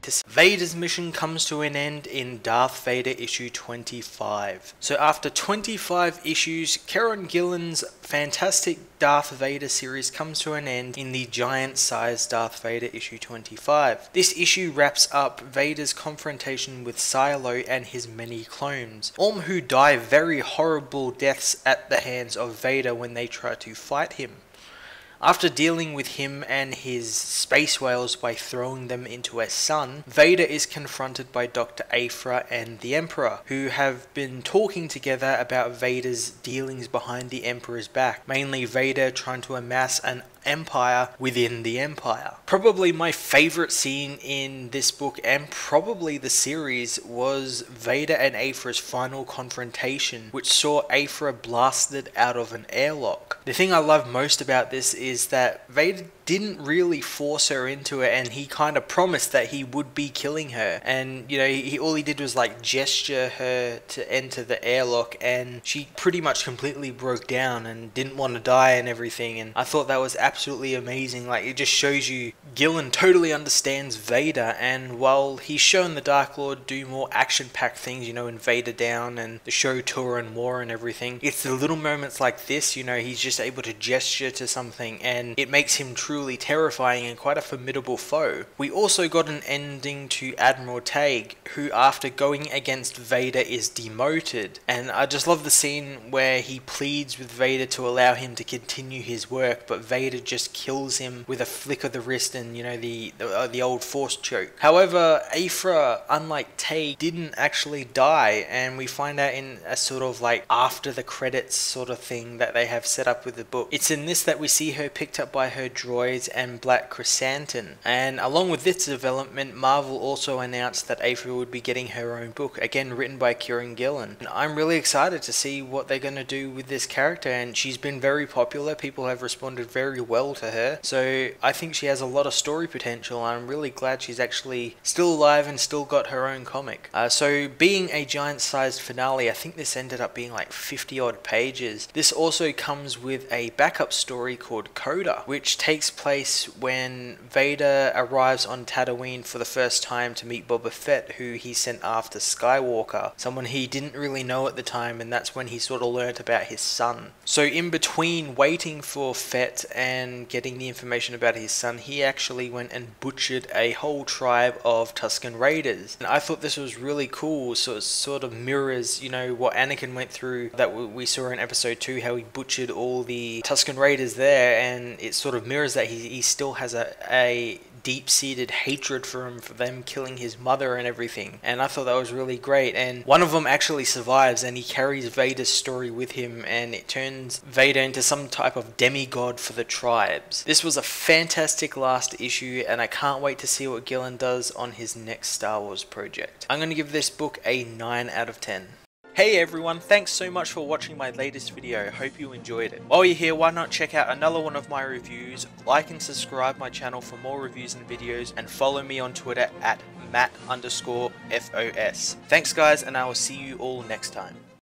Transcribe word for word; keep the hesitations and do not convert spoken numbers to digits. practice. Vader's mission comes to an end in Darth Vader issue twenty-five. So after twenty-five issues, Kieron Gillen's fantastic Darth Vader series comes to an end in the giant-sized Darth Vader issue twenty-five. This issue wraps up Vader's confrontation with Kylo and his many clones, all who die very horrible deaths at the hands of Vader when they try to fight him. After dealing with him and his space whales by throwing them into a sun, Vader is confronted by Doctor Aphra and the Emperor, who have been talking together about Vader's dealings behind the Emperor's back, mainly Vader trying to amass an empire within the Empire. Probably my favorite scene in this book, and probably the series, was Vader and Aphra's final confrontation, which saw Aphra blasted out of an airlock. The thing I love most about this is is that Vader didn't really force her into it, and he kind of promised that he would be killing her, and you know, he, all he did was like gesture her to enter the airlock, and she pretty much completely broke down and didn't want to die and everything. And I thought that was absolutely amazing. Like, it just shows you Gillen totally understands Vader, and while he's shown the Dark Lord do more action-packed things, you know, in Vader Down and the show Tour and War and everything, it's the little moments like this, you know, he's just able to gesture to something and it makes him truly terrifying and quite a formidable foe. We also got an ending to Admiral Taig, who after going against Vader is demoted, and I just love the scene where he pleads with Vader to allow him to continue his work, but Vader just kills him with a flick of the wrist and, you know, the the, uh, the old force choke. However, Aphra, unlike Taig, didn't actually die, and we find out in a sort of like after the credits sort of thing that they have set up with the book. It's in this that we see her picked up by her droid and Black Chrysanthemum. And along with this development, Marvel also announced that Aphra would be getting her own book, again written by Kieron Gillen. And I'm really excited to see what they're going to do with this character, and she's been very popular. People have responded very well to her, so I think she has a lot of story potential. I'm really glad she's actually still alive and still got her own comic. Uh, so being a giant-sized finale, I think this ended up being like fifty odd pages. This also comes with a backup story called Coda, which takes place place when Vader arrives on Tatooine for the first time to meet Boba Fett, who he sent after Skywalker, someone he didn't really know at the time, and that's when he sort of learnt about his son. So in between waiting for Fett and getting the information about his son, he actually went and butchered a whole tribe of Tusken Raiders, and I thought this was really cool. So it sort of mirrors, you know, what Anakin went through that we saw in episode two, how he butchered all the Tusken Raiders there, and it sort of mirrors that. He, he still has a, a deep-seated hatred for him, for them killing his mother and everything, and I thought that was really great. And one of them actually survives, and he carries Vader's story with him, and it turns Vader into some type of demigod for the tribes. This was a fantastic last issue, and I can't wait to see what Gillen does on his next Star Wars project. I'm going to give this book a nine out of ten. Hey everyone, thanks so much for watching my latest video, hope you enjoyed it. While you're here, why not check out another one of my reviews, like and subscribe my channel for more reviews and videos, and follow me on Twitter at Matt underscore F O S. Thanks guys, and I will see you all next time.